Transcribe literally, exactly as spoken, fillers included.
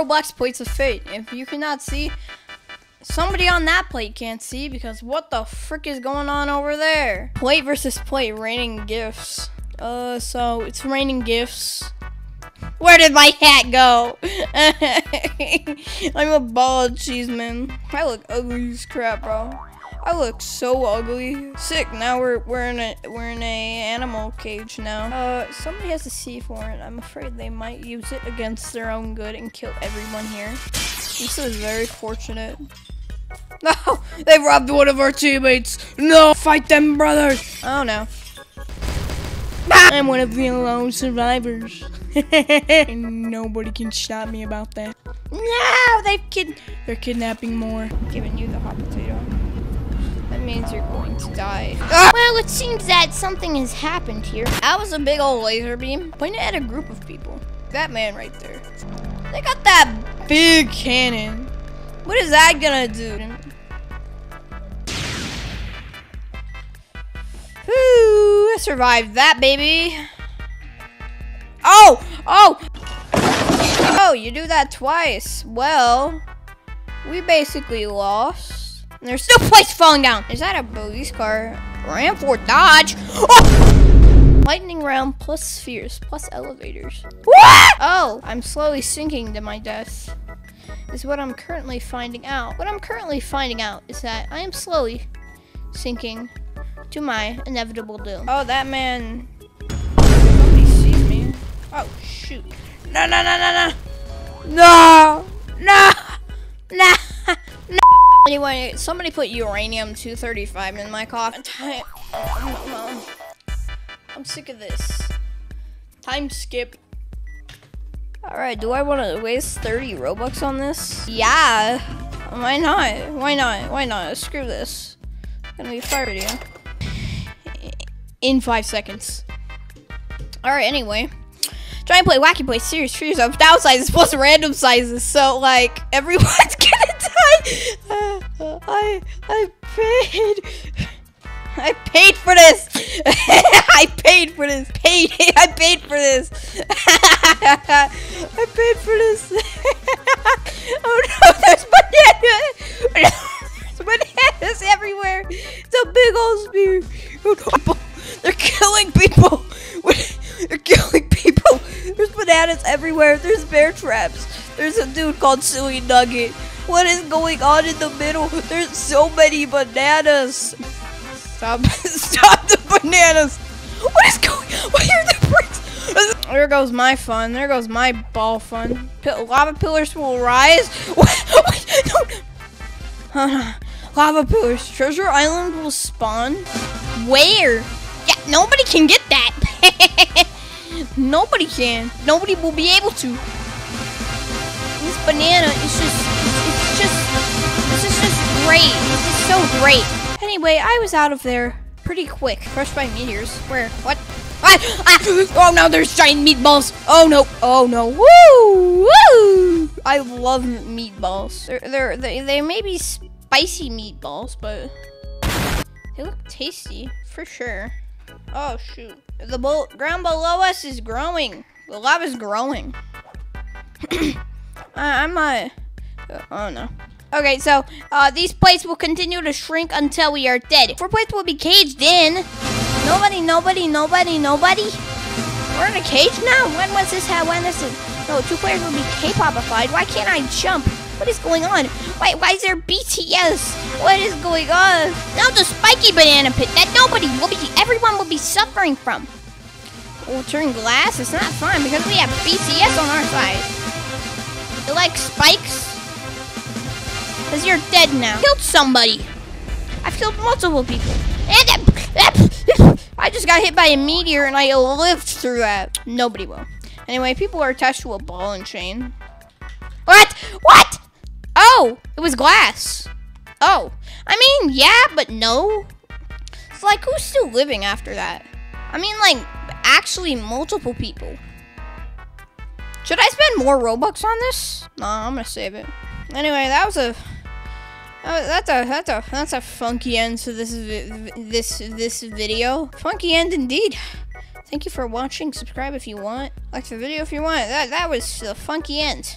Roblox Plates of Fate. If you cannot see, somebody on that plate can't see, because what the frick is going on over there? Plate versus plate, raining gifts. Uh, so it's raining gifts. Where did my hat go? I'm a bald cheese man. I look ugly as crap, bro. I look so ugly. Sick. Now we're we're in a we're in a animal cage now. Uh, somebody has a C warrant. I'm afraid they might use it against their own good and kill everyone here. This is very fortunate. No, they robbed one of our teammates. No, fight them, brothers. Oh no. I'm one of the alone survivors. And nobody can stop me about that. No, they've kid they're kidnapping more. I'm giving you the hot potato. That means you're going to die. Ah! Well, it seems that something has happened here. I was a big old laser beam pointed at a group of people. That man right there. They got that big cannon. What is that gonna do? Whoo, I survived that, baby. Oh! Oh! Oh, you do that twice. Well, we basically lost. And there's still plates falling down. Is that a police car? Ram for dodge. Oh! Lightning round plus spheres plus elevators. What? Oh, I'm slowly sinking to my death. Is what I'm currently finding out. What I'm currently finding out is that I am slowly sinking to my inevitable doom. Oh, that man. Oh shoot! No! No! No! No! No! No! No! No! Anyway, somebody put uranium two thirty-five in my coffin. I'm sick of this. Time skip. All right, do I want to waste thirty Robux on this? Yeah. Why not? Why not? Why not? Screw this. It's gonna be a fire video in five seconds. All right. Anyway. Try and play wacky play serious trees of downsizes plus random sizes, so like everyone's gonna die. Uh, uh, I I paid. I paid for this. I paid for this. Paid. I paid for this. I paid for this. Oh no! There's bananas. There's bananas everywhere. It's a big old spear. Oh, no. They're killing people. They're killing people. There's bananas everywhere. There's bear traps. There's a dude called Silly Nugget. What is going on in the middle? There's so many bananas. Stop. Stop the bananas. What is going on? Why are the bricks? There goes my fun. There goes my ball fun. Pil lava pillars will rise. What? What? Don't. Uh, lava pillars. Treasure Island will spawn. Where? Yeah, nobody can get that. Nobody can. Nobody will be able to. This banana is just, it's just, it's just, just great. It's just so great. Anyway, I was out of there pretty quick. Crushed by meteors. Where? What? Ah! Ah! Oh no, there's giant meatballs. Oh no. Oh no. Woo! Woo! I love meatballs. They're, they're, they, they may be spicy meatballs, but they look tasty for sure. Oh shoot. The bo ground below us is growing. The lava's growing. I I'm not. Uh, oh no. Okay, so uh, these plates will continue to shrink until we are dead. Four plates will be caged in. Nobody, nobody, nobody, nobody. We're in a cage now. When was this? How? When this is? No, two players will be K-popified. Why can't I jump? What is going on? Why? Why is there B T S? What is going on? Now the spiky banana pit that nobody will be, everyone will be suffering from. We'll turn glass. It's not fun because we have B T S on our side. You like spikes? Cause you're dead now. Killed somebody. I've killed multiple people. And that, I just got hit by a meteor and I lived through that. Nobody will. Anyway, people are attached to a ball and chain. What? What? Oh, it was glass. Oh, I mean, yeah, but no. It's like, who's still living after that? I mean, like, actually multiple people. Should I spend more Robux on this? Nah, I'm gonna save it. Anyway, that was a, that's a, that's a, that's a funky end to this, this, this video. Funky end indeed. Thank you for watching. Subscribe if you want. Like the video if you want. That, that was the funky end.